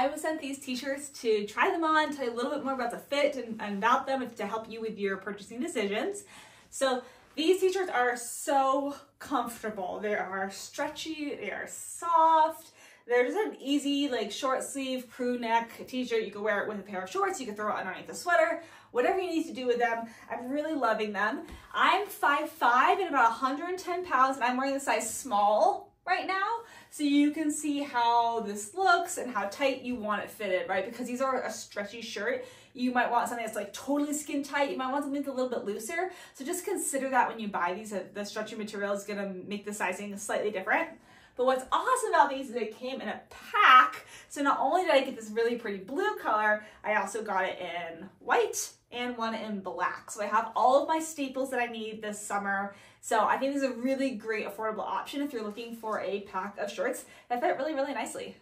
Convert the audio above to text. I was sent these t-shirts to try them on, tell you a little bit more about the fit and about them to help you with your purchasing decisions. So these t-shirts are so comfortable. They are stretchy, they are soft. They're just an easy, like, short sleeve crew neck t-shirt. You can wear it with a pair of shorts. You can throw it underneath a sweater, whatever you need to do with them. I'm really loving them. I'm 5'5" and about 110 pounds, and I'm wearing the size small right now. So you can see how this looks and how tight you want it fitted, right? Because these are a stretchy shirt. You might want something that's like totally skin tight. You might want something that's a little bit looser. So just consider that when you buy these, the stretchy material is gonna make the sizing slightly different. But what's awesome about these is they came in a pack. So not only did I get this really pretty blue color, I also got it in white and one in black. So I have all of my staples that I need this summer. So I think this is a really great affordable option if you're looking for a pack of shorts that fit really, really nicely.